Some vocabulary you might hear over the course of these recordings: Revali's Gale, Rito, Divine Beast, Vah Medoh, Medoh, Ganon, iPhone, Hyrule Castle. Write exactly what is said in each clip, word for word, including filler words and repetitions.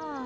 Ah.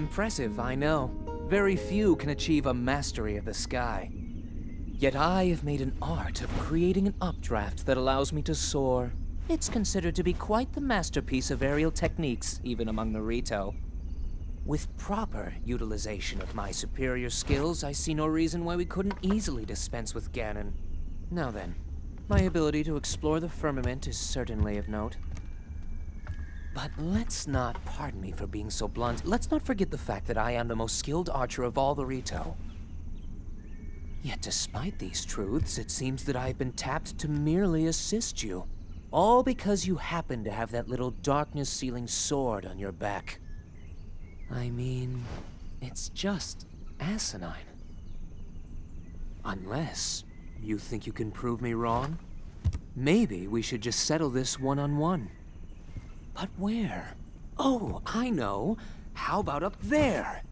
Impressive, I know. Very few can achieve a mastery of the sky. Yet I have made an art of creating an updraft that allows me to soar. It's considered to be quite the masterpiece of aerial techniques, even among the Rito. With proper utilization of my superior skills, I see no reason why we couldn't easily dispense with Ganon. Now then, my ability to explore the firmament is certainly of note. But let's not, pardon me for being so blunt, let's not forget the fact that I am the most skilled archer of all the Rito. Yet despite these truths, it seems that I have been tapped to merely assist you. All because you happen to have that little darkness-sealing sword on your back. I mean, it's just asinine. Unless you think you can prove me wrong? Maybe we should just settle this one-on-one. But where? Oh, I know. How about up there?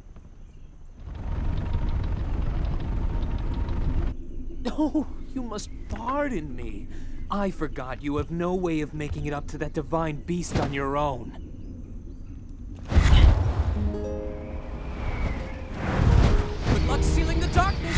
Oh, you must pardon me. I forgot you have no way of making it up to that divine beast on your own. Good luck sealing the darkness!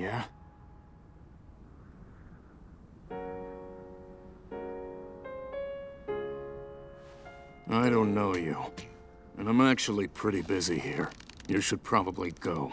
Yeah? I don't know you, and I'm actually pretty busy here. You should probably go.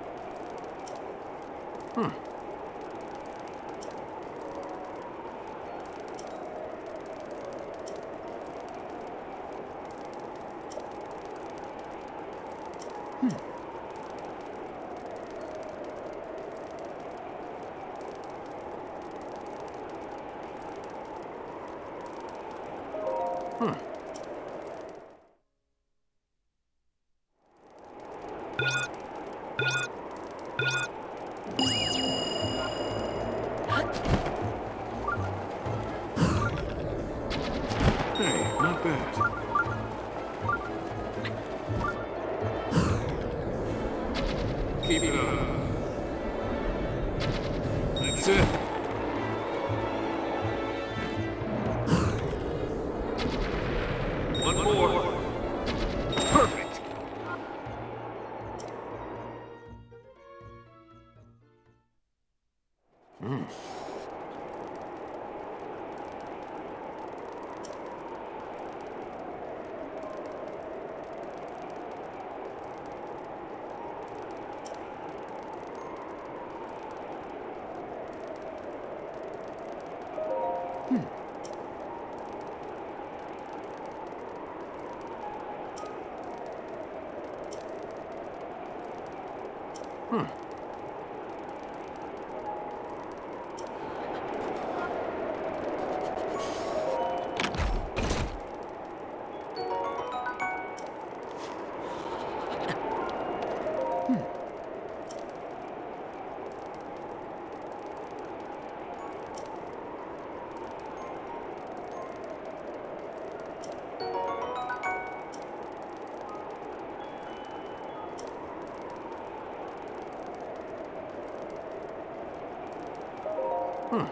Huh.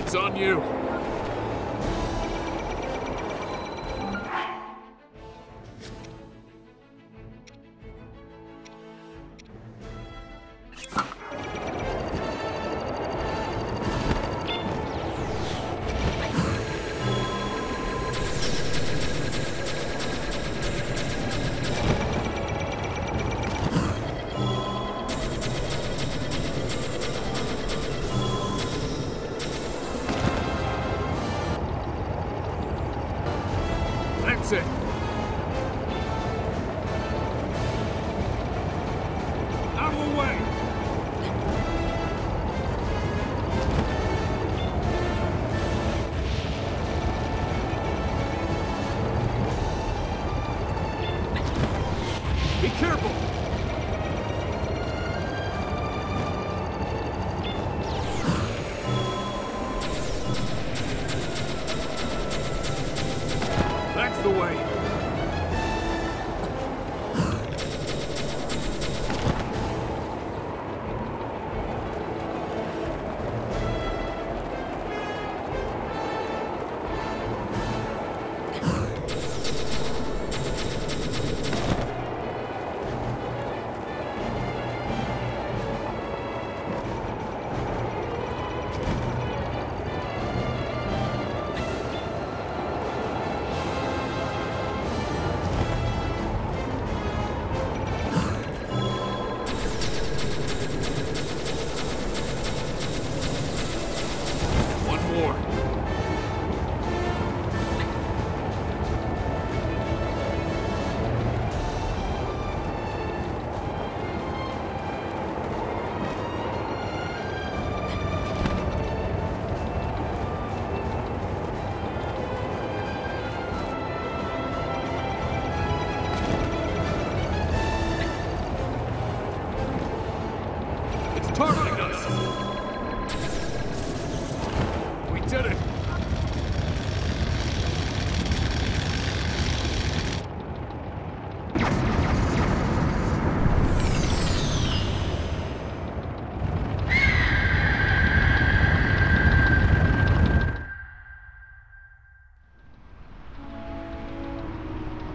It's on you.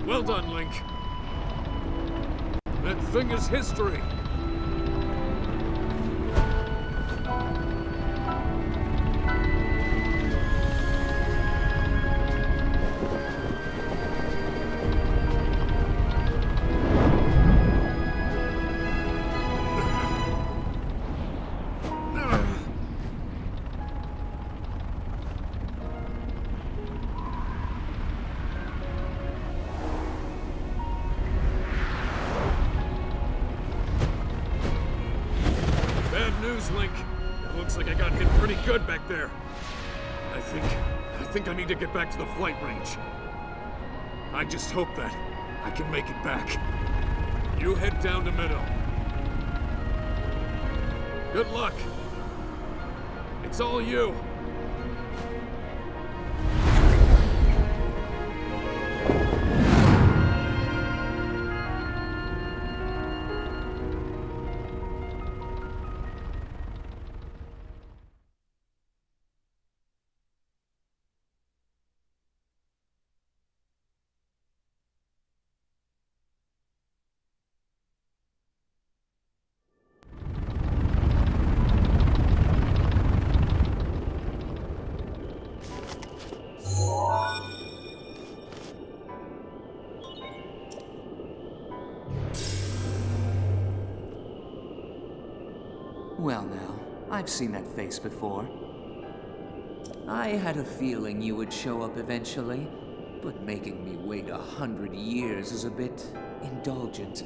Well done, Link. That thing is history. Link, it looks like I got hit pretty good back there. I think, I think I need to get back to the flight range. I just hope that I can make it back. You head down to Medoh. Good luck. It's all you. Well now, I've seen that face before. I had a feeling you would show up eventually, but making me wait a hundred years is a bit indulgent.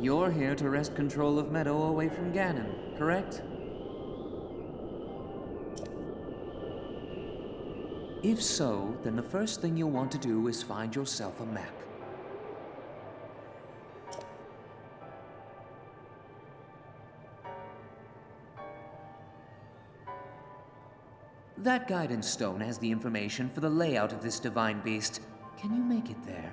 You're here to wrest control of Medoh away from Ganon, correct? If so, then the first thing you'll want to do is find yourself a map. That guidance stone has the information for the layout of this Divine Beast. Can you make it there?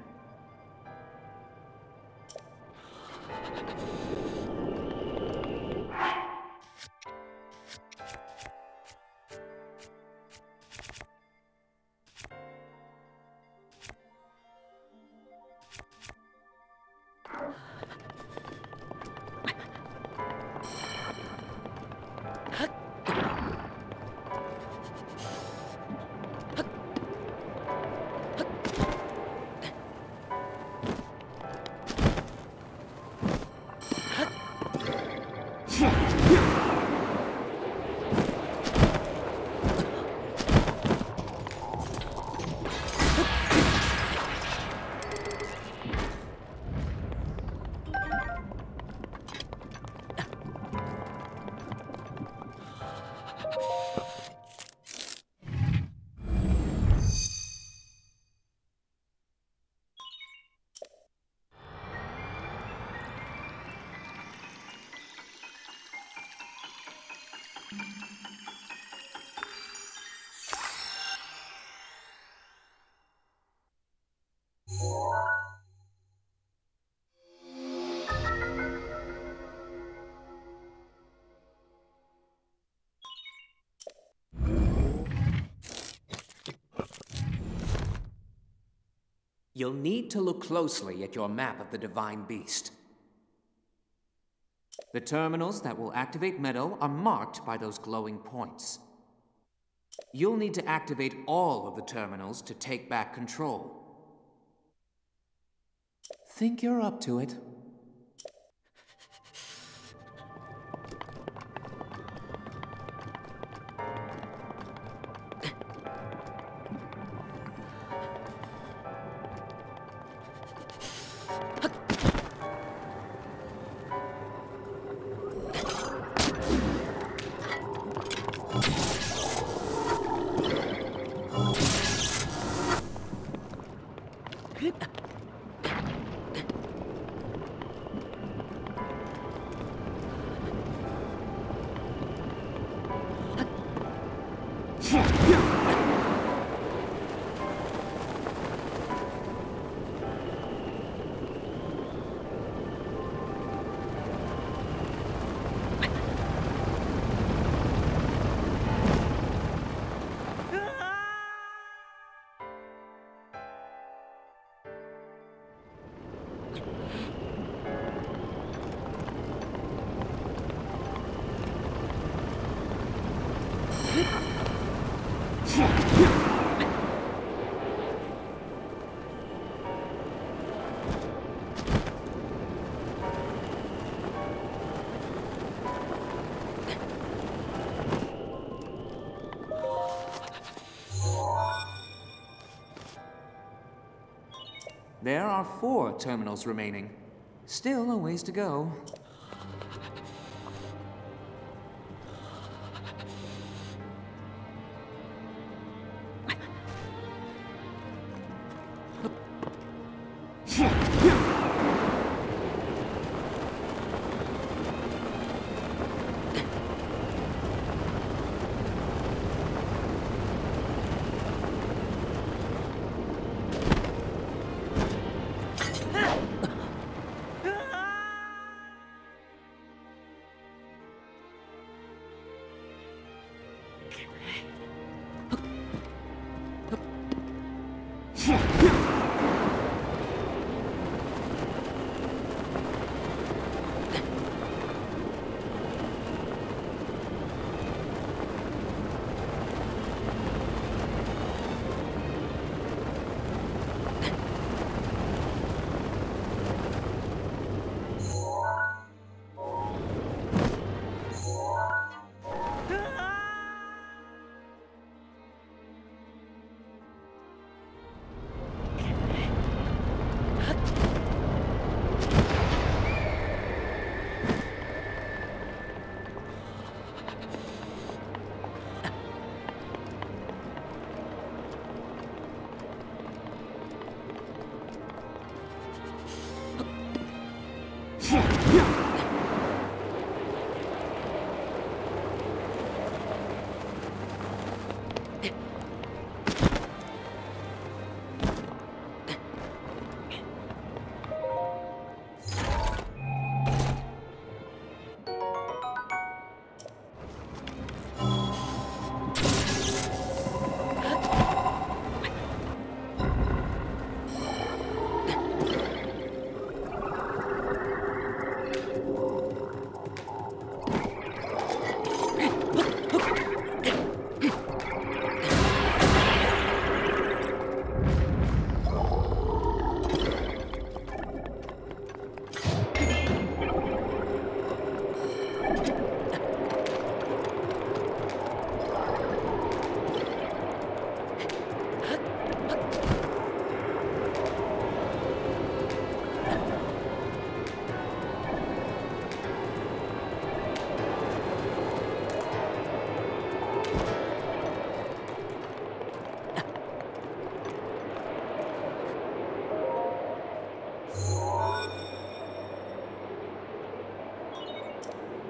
You'll need to look closely at your map of the Divine Beast. The terminals that will activate Medoh are marked by those glowing points. You'll need to activate all of the terminals to take back control. Think you're up to it. There are four terminals remaining. Still a ways to go.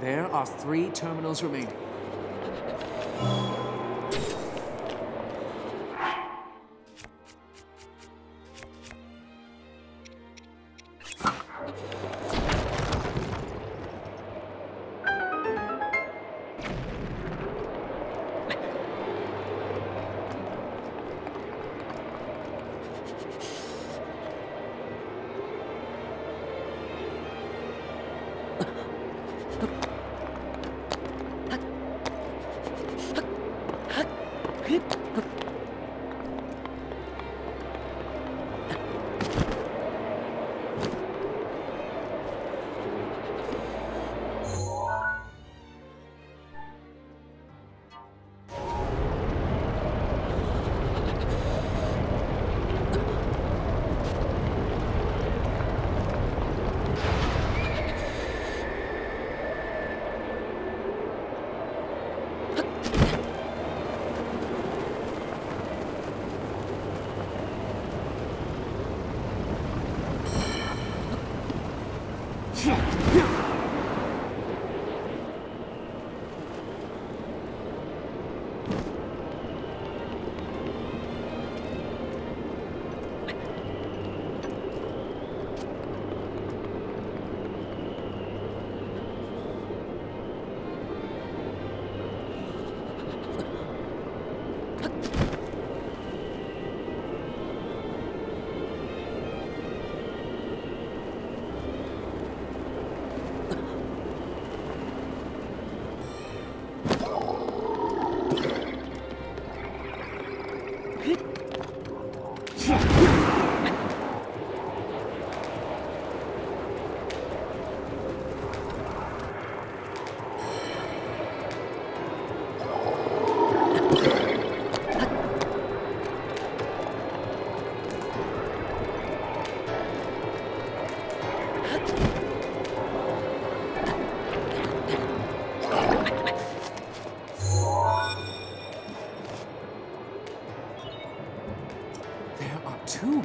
There are three terminals remaining.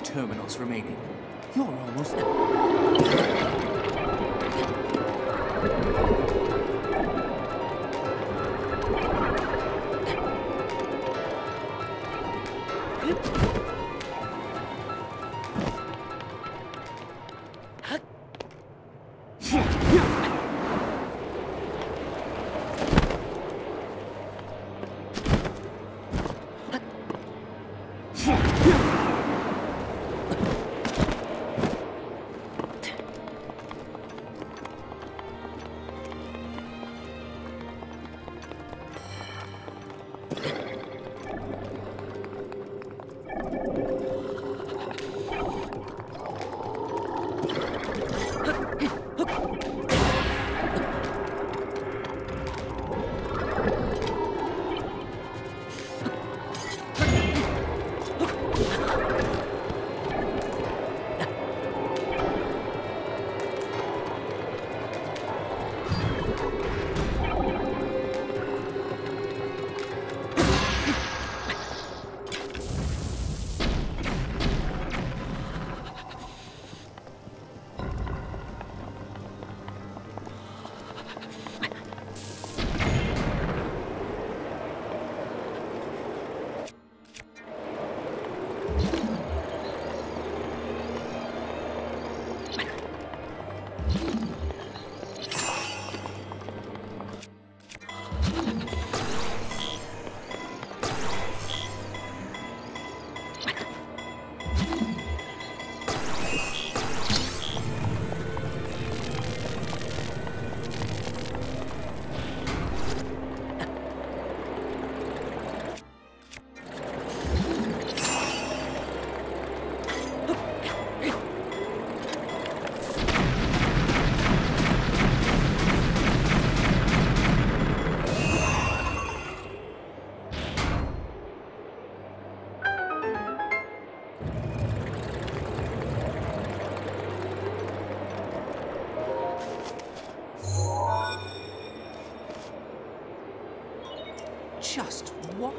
Terminals remaining. You're almost just what?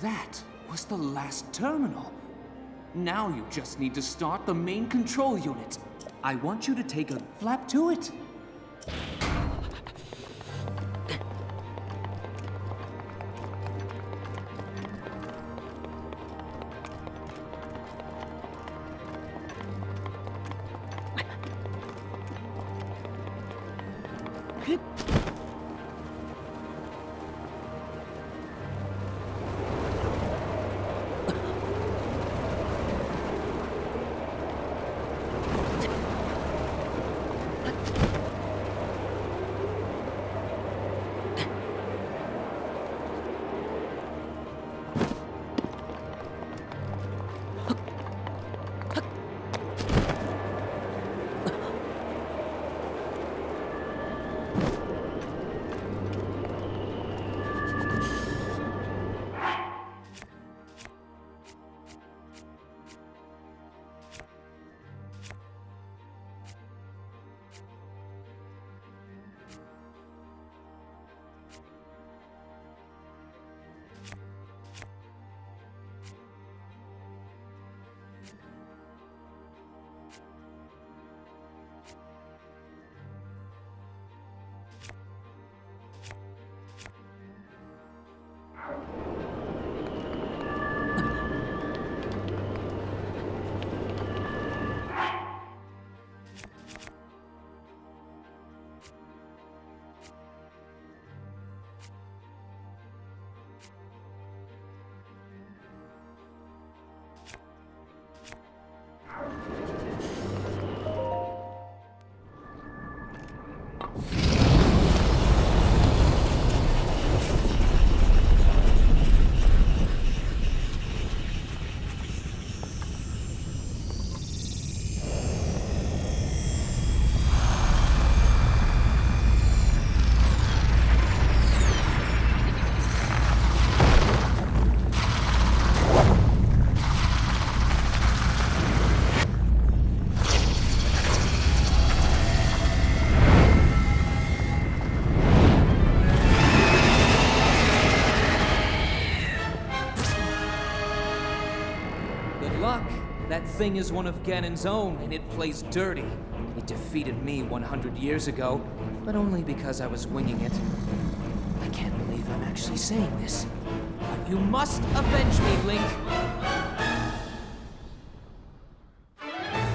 That was the last terminal. Now you just need to start the main control unit. I want you to take a flap to it. thing is one of Ganon's own, and it plays dirty. It defeated me one hundred years ago, but only because I was winging it. I can't believe I'm actually saying this. But you must avenge me, Link!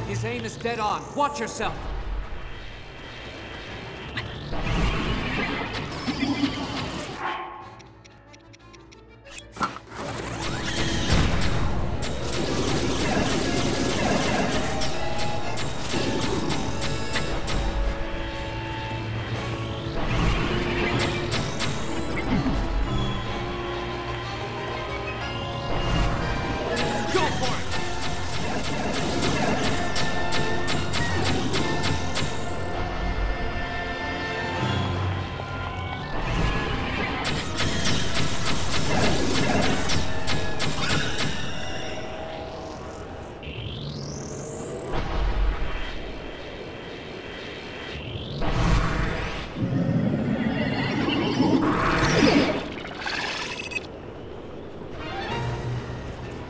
His aim is dead on. Watch yourself!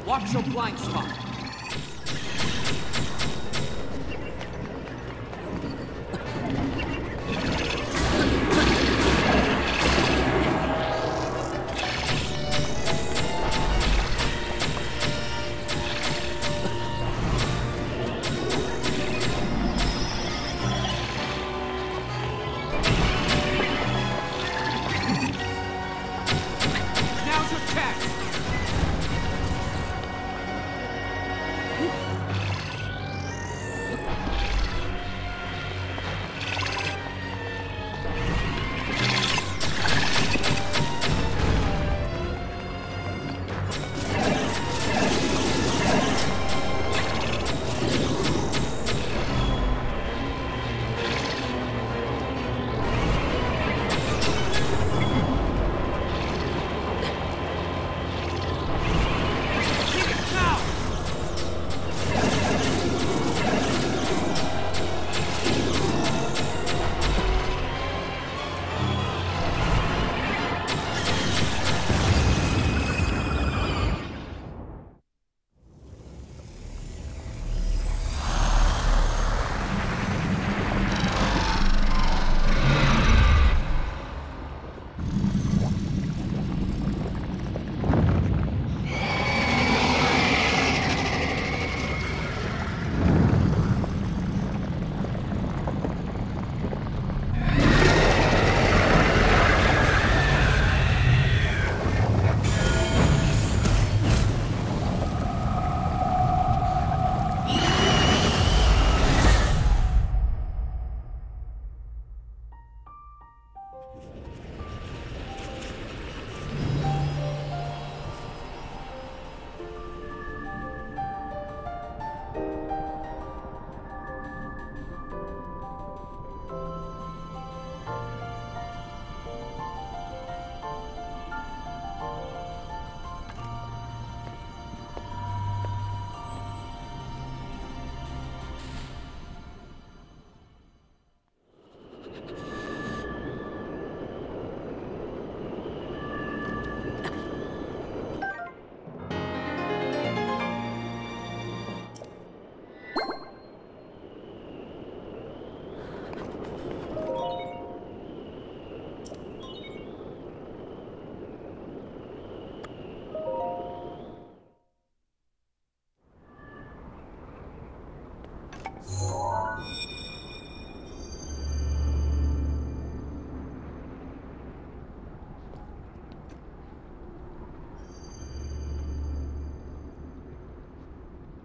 Watch your blind spot.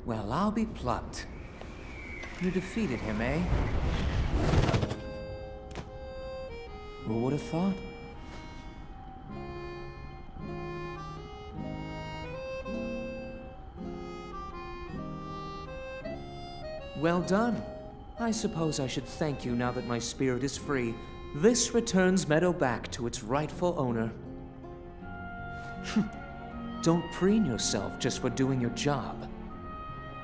Well, I'll be plucked. You defeated him, eh? Who would have thought? Well done. I suppose I should thank you now that my spirit is free. This returns Medoh back to its rightful owner. Don't preen yourself just for doing your job.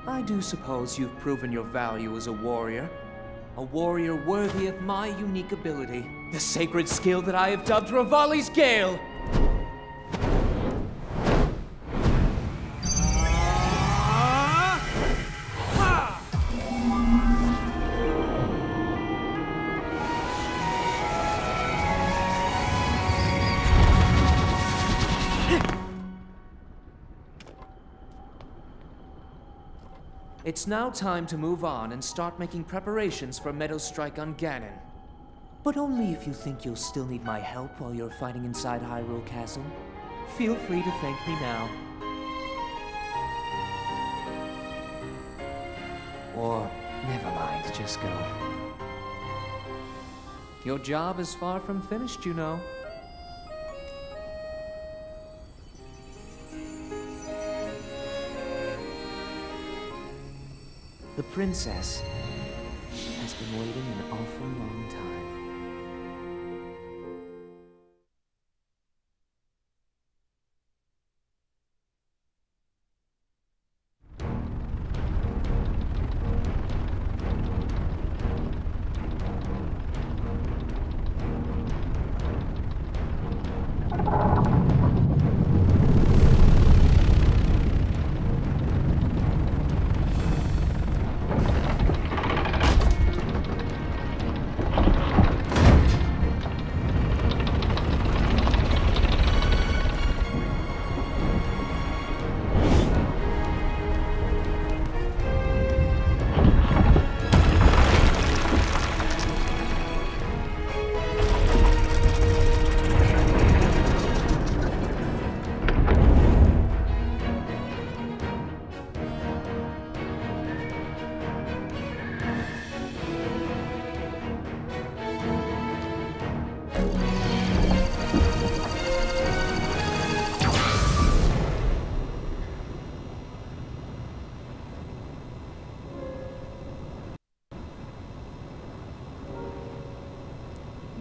I do suppose you've proven your value as a warrior. A warrior worthy of my unique ability. The sacred skill that I have dubbed Revali's Gale! It's now time to move on and start making preparations for Medoh's strike on Ganon. But only if you think you'll still need my help while you're fighting inside Hyrule Castle. Feel free to thank me now. Or, never mind, just go. Your job is far from finished, you know. The princess has been waiting an awful long time.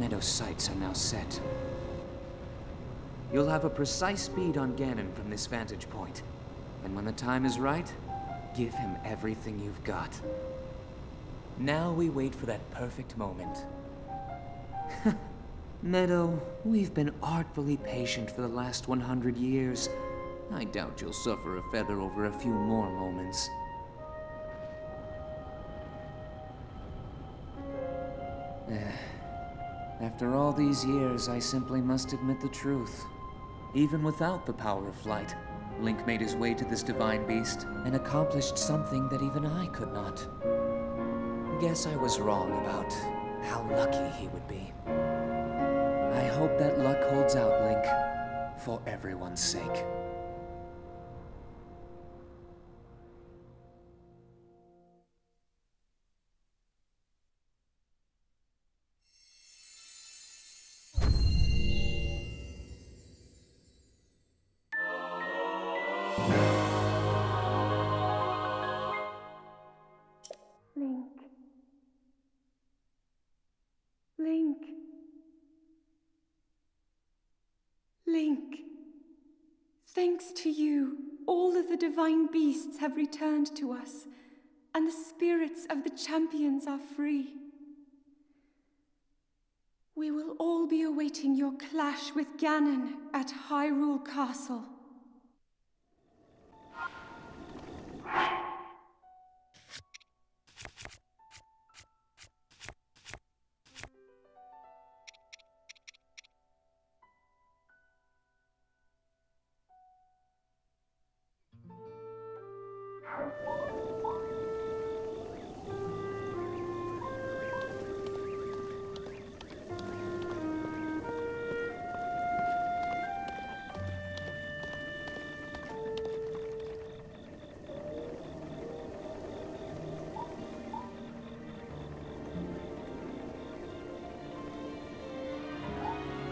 Medoh's sights are now set. You'll have a precise bead on Ganon from this vantage point. And when the time is right, give him everything you've got. Now we wait for that perfect moment. Medoh, we've been artfully patient for the last one hundred years. I doubt you'll suffer a feather over a few more moments. After all these years, I simply must admit the truth. Even without the power of flight, Link made his way to this Divine Beast and accomplished something that even I could not. Guess I was wrong about how lucky he would be. I hope that luck holds out, Link, for everyone's sake. Link, thanks to you, all of the Divine Beasts have returned to us, and the spirits of the champions are free. We will all be awaiting your clash with Ganon at Hyrule Castle. What?